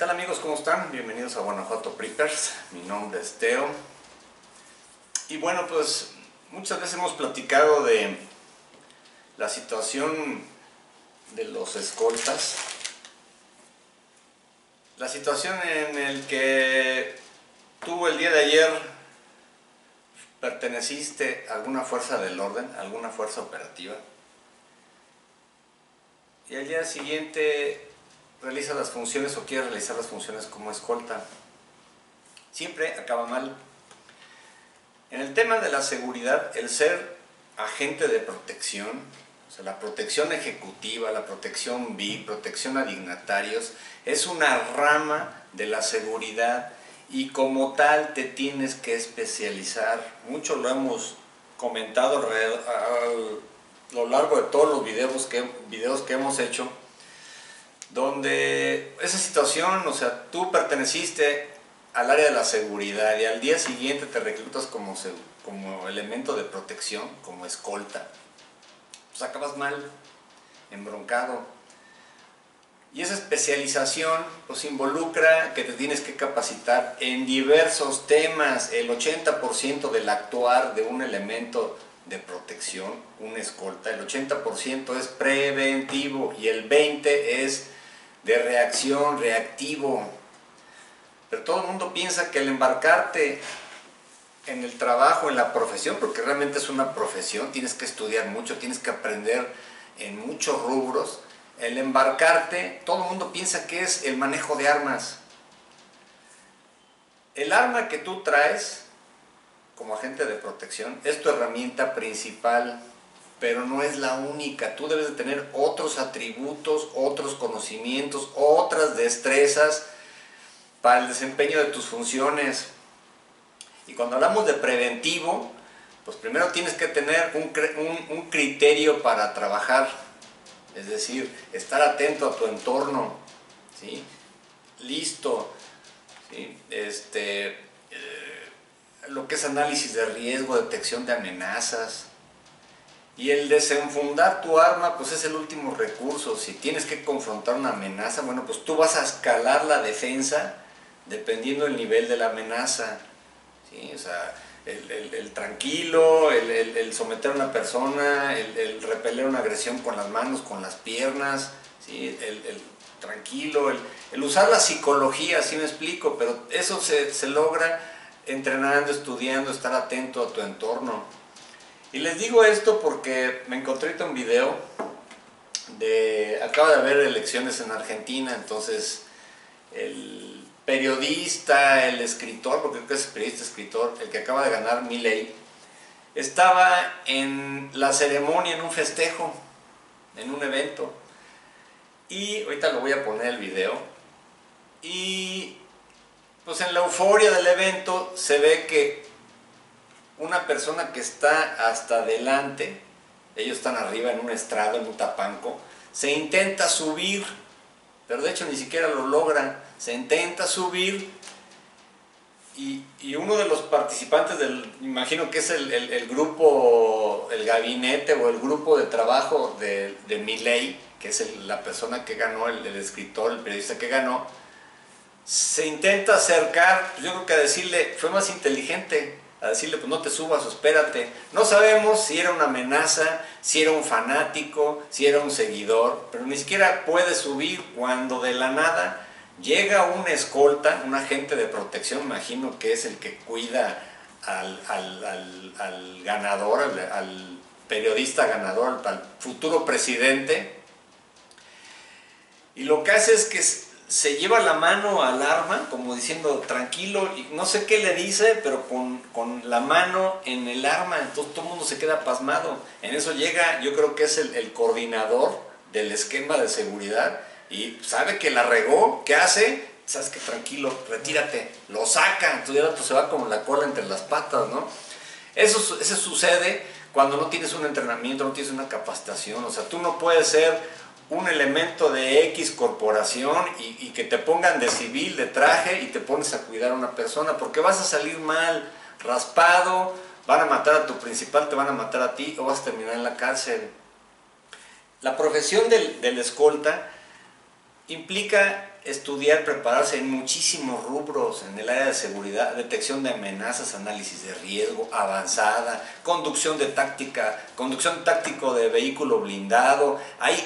tal amigos? ¿Cómo están? Bienvenidos a Guanajuato Preppers. Mi nombre es Teo. Y bueno, pues muchas veces hemos platicado de la situación de los escoltas. La situación en el que tú el día de ayer perteneciste a alguna fuerza del orden, a alguna fuerza operativa. Y al día siguiente realiza las funciones o quiere realizar las funciones como escolta. Siempre acaba mal. En el tema de la seguridad, el ser agente de protección, o sea, la protección ejecutiva, la protección VIP, protección a dignatarios, es una rama de la seguridad y como tal te tienes que especializar. Mucho lo hemos comentado a lo largo de todos los videos que hemos hecho, donde esa situación, o sea, tú perteneciste al área de la seguridad y al día siguiente te reclutas como elemento de protección, como escolta, pues acabas mal, embroncado. Y esa especialización pues involucra que te tienes que capacitar en diversos temas. El 80% del actuar de un elemento de protección, un escolta, el 80% es preventivo y el 20% es de reacción, reactivo. Pero todo el mundo piensa que el embarcarte en el trabajo, en la profesión, porque realmente es una profesión, tienes que estudiar mucho, tienes que aprender en muchos rubros, el embarcarte, todo el mundo piensa que es el manejo de armas. El arma que tú traes como agente de protección es tu herramienta principal, pero no es la única. Tú debes de tener otros atributos, otros conocimientos, otras destrezas para el desempeño de tus funciones. Y cuando hablamos de preventivo, pues primero tienes que tener un criterio para trabajar, es decir, estar atento a tu entorno, ¿sí? Listo, ¿sí? Lo que es análisis de riesgo, detección de amenazas. Y el desenfundar tu arma, pues es el último recurso. Si tienes que confrontar una amenaza, bueno, pues tú vas a escalar la defensa dependiendo del nivel de la amenaza, ¿sí? O sea, el tranquilo, el someter a una persona, el repeler una agresión con las manos, con las piernas, ¿sí? El tranquilo, el usar la psicología, ¿sí me explico? Pero eso se logra entrenando, estudiando, estar atento a tu entorno. Y les digo esto porque me encontré un video de... acaba de haber elecciones en Argentina, entonces el periodista, el escritor, porque creo que es periodista, escritor, el que acaba de ganar, Milei, estaba en la ceremonia, en un festejo, en un evento. Y ahorita lo voy a poner el video. Y pues en la euforia del evento se ve que una persona que está hasta adelante, ellos están arriba en un estrado, en un tapanco, se intenta subir, pero de hecho ni siquiera lo logra, se intenta subir y uno de los participantes, imagino que es el grupo, el gabinete o el grupo de trabajo de Milei, que es la persona que ganó, el escritor, el periodista que ganó, se intenta acercar, yo creo que a decirle, fue más inteligente, a decirle, pues no te subas, espérate. No sabemos si era una amenaza, si era un fanático, si era un seguidor, pero ni siquiera puede subir cuando de la nada llega un escolta, un agente de protección, imagino que es el que cuida al ganador, al periodista ganador, al futuro presidente. Y lo que hace es que se lleva la mano al arma, como diciendo tranquilo, y no sé qué le dice, pero con la mano en el arma, entonces todo el mundo se queda pasmado. En eso llega, yo creo que es el coordinador del esquema de seguridad, y sabe que la regó, ¿qué hace? Sabes que tranquilo, retírate, lo saca, entonces el otro se va con la cola entre las patas, ¿no? Eso sucede cuando no tienes un entrenamiento, no tienes una capacitación, o sea, tú no puedes ser un elemento de X corporación y que te pongan de civil, de traje, y te pones a cuidar a una persona, porque vas a salir mal, raspado, van a matar a tu principal, te van a matar a ti o vas a terminar en la cárcel. La profesión del escolta Implica estudiar, prepararse en muchísimos rubros, en el área de seguridad, detección de amenazas, análisis de riesgo, avanzada, conducción de táctica, conducción táctico de vehículo blindado. Hay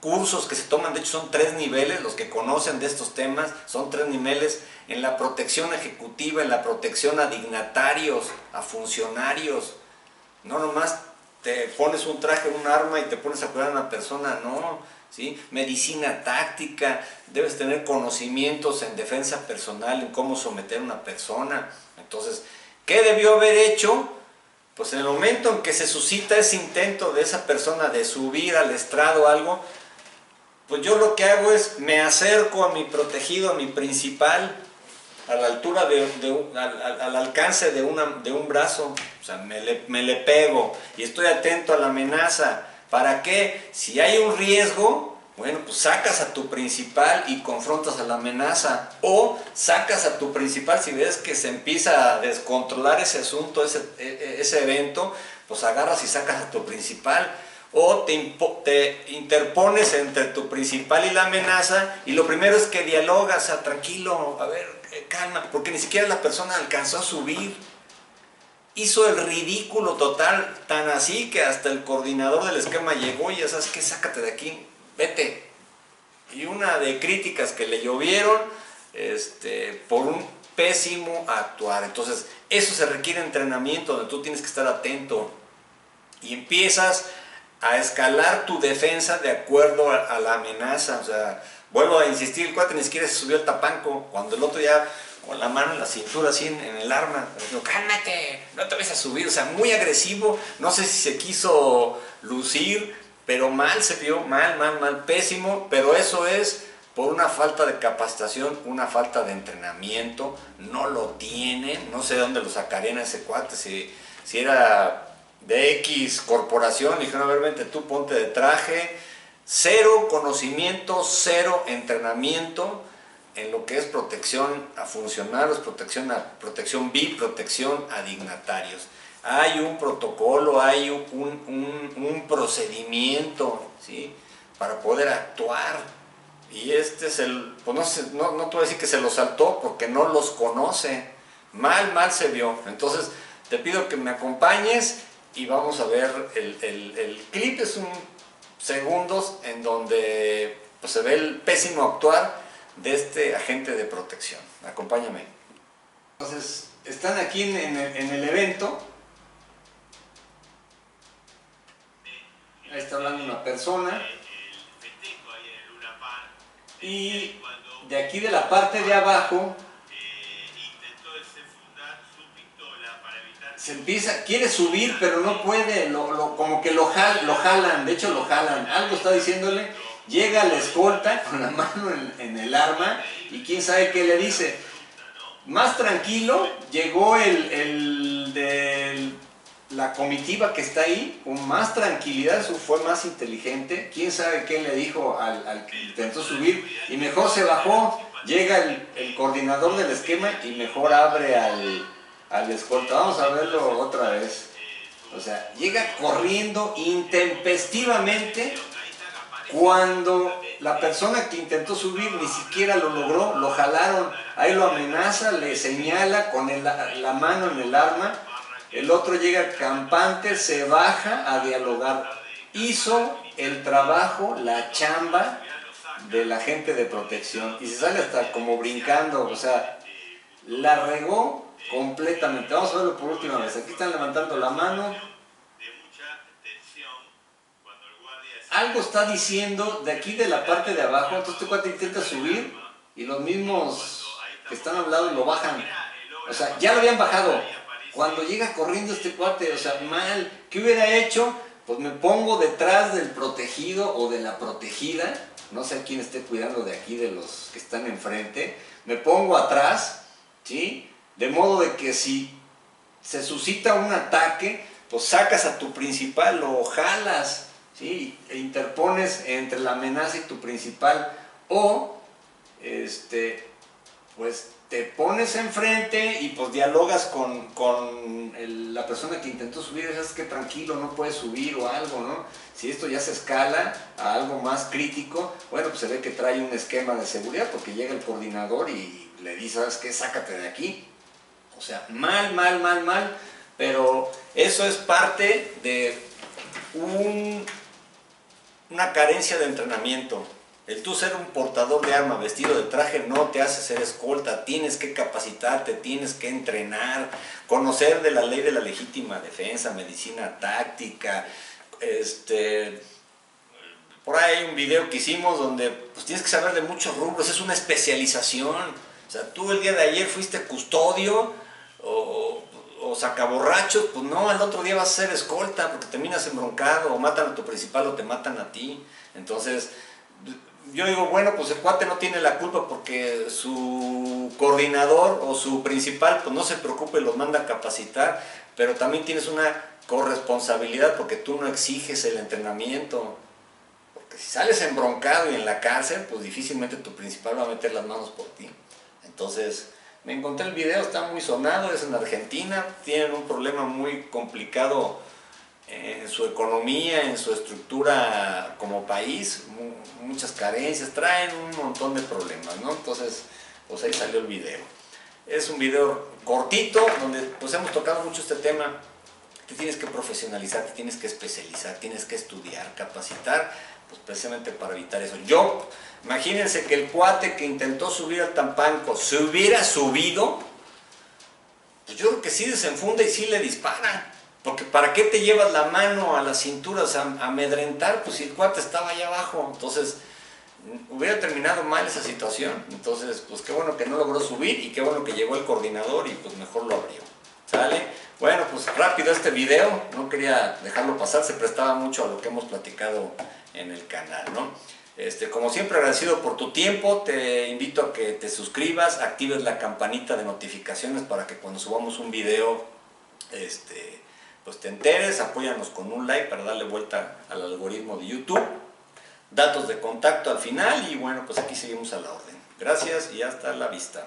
cursos que se toman, de hecho son 3 niveles, los que conocen de estos temas, son 3 niveles, en la protección ejecutiva, en la protección a dignatarios, a funcionarios. No nomás te pones un traje, un arma y te pones a cuidar a una persona, no, ¿sí? Medicina táctica, debes tener conocimientos en defensa personal, en cómo someter a una persona. Entonces, ¿qué debió haber hecho? Pues en el momento en que se suscita ese intento de esa persona de subir al estrado o algo, pues yo lo que hago es me acerco a mi protegido, a mi principal, a la altura al alcance de un brazo, o sea, me le pego y estoy atento a la amenaza. ¿Para qué? Si hay un riesgo, bueno, pues sacas a tu principal y confrontas a la amenaza, o sacas a tu principal si ves que se empieza a descontrolar ese asunto, ese evento, pues agarras y sacas a tu principal, o te interpones entre tu principal y la amenaza, y lo primero es que dialogas, o sea, tranquilo, a ver, calma, porque ni siquiera la persona alcanzó a subir. Hizo el ridículo total, tan así que hasta el coordinador del esquema llegó y ya sabes qué, sácate de aquí, vete. Y una de críticas que le llovieron por un pésimo actuar. Entonces, eso se requiere entrenamiento donde tú tienes que estar atento y empiezas a escalar tu defensa de acuerdo a la amenaza. O sea, vuelvo a insistir, el cuate ni siquiera se subió al tapanco cuando el otro ya con la mano en la cintura, así en el arma, digo, cálmate, no te vas a subir, o sea, muy agresivo, no sé si se quiso lucir, pero mal se vio, mal, pésimo, pero eso es por una falta de capacitación, una falta de entrenamiento, no lo tienen, no sé de dónde lo sacarían a ese cuate, si era de X corporación, dijeron, a ver, vente tú, ponte de traje, 0 conocimiento, 0 entrenamiento, en lo que es protección a funcionarios, protección VIP, protección a dignatarios. Hay un protocolo, hay un procedimiento, ¿sí? Para poder actuar. Y pues no te voy a decir que se los saltó porque no los conoce. Mal se vio. Entonces te pido que me acompañes y vamos a ver el clip. Es un segundos en donde pues, se ve el pésimo actuar de este agente de protección. Acompáñame. Entonces, están aquí en el evento. Ahí está hablando una persona. Y de aquí de la parte de abajo se empieza, quiere subir pero no puede, como que lo jalan, de hecho lo jalan, algo está diciéndole. Llega la escolta con la mano en el arma y quién sabe qué le dice. Más tranquilo, llegó el de la comitiva que está ahí, con más tranquilidad, fue más inteligente. Quién sabe qué le dijo al que intentó subir y mejor se bajó. Llega el coordinador del esquema y mejor abre al escolta. Vamos a verlo otra vez. O sea, llega corriendo intempestivamente. Cuando la persona que intentó subir ni siquiera lo logró, lo jalaron, ahí lo amenaza, le señala con la mano en el arma, el otro llega campante, se baja a dialogar. Hizo el trabajo, la chamba del agente de protección y se sale hasta como brincando, o sea, la regó completamente. Vamos a verlo por última vez, aquí están levantando la mano. Algo está diciendo de aquí de la parte de abajo, entonces este cuate intenta subir y los mismos que están al lado lo bajan. O sea, ya lo habían bajado. Cuando llega corriendo este cuate, o sea, mal, ¿qué hubiera hecho? Pues me pongo detrás del protegido o de la protegida, no sé quién esté cuidando de aquí de los que están enfrente, me pongo atrás, ¿sí? De modo de que si se suscita un ataque, pues sacas a tu principal, lo jalas, ¿sí? E interpones entre la amenaza y tu principal, o pues te pones enfrente y pues dialogas con la persona que intentó subir, es que tranquilo, no puedes subir o algo, ¿no? Si esto ya se escala a algo más crítico, bueno, pues se ve que trae un esquema de seguridad porque llega el coordinador y le dice, ¿sabes qué? Sácate de aquí. O sea, mal, pero eso es parte de una carencia de entrenamiento. El tú ser un portador de arma vestido de traje no te hace ser escolta, tienes que capacitarte, tienes que entrenar, conocer de la ley de la legítima defensa, medicina táctica. Por ahí hay un video que hicimos donde pues, tienes que saber de muchos rubros, es una especialización. O sea, tú el día de ayer fuiste custodio o sacaborrachos, pues no, al otro día vas a ser escolta porque terminas embroncado o matan a tu principal o te matan a ti. Entonces, yo digo, bueno, pues el cuate no tiene la culpa porque su coordinador o su principal, pues no se preocupe, los manda a capacitar, pero también tienes una corresponsabilidad porque tú no exiges el entrenamiento. Porque si sales embroncado y en la cárcel, pues difícilmente tu principal va a meter las manos por ti. Entonces, me encontré el video, está muy sonado, es en Argentina, tienen un problema muy complicado en su economía, en su estructura como país, muchas carencias, traen un montón de problemas, ¿no? Entonces, pues ahí salió el video. Es un video cortito, donde pues hemos tocado mucho este tema. Te tienes que profesionalizar, te tienes que especializar, tienes que estudiar, capacitar, pues precisamente para evitar eso. Yo, imagínense que el cuate que intentó subir al Tampanco se hubiera subido, pues yo creo que sí desenfunda y sí le dispara. Porque ¿para qué te llevas la mano a las cinturas a amedrentar? Pues si el cuate estaba allá abajo, entonces hubiera terminado mal esa situación. Entonces, pues qué bueno que no logró subir y qué bueno que llegó el coordinador y pues mejor lo abrió. ¿Sale? Bueno, pues rápido este video, no quería dejarlo pasar, se prestaba mucho a lo que hemos platicado en el canal, ¿no? Como siempre, agradecido por tu tiempo, te invito a que te suscribas, actives la campanita de notificaciones para que cuando subamos un video, pues te enteres, apóyanos con un like para darle vuelta al algoritmo de YouTube, datos de contacto al final y bueno, pues aquí seguimos a la orden. Gracias y hasta la vista.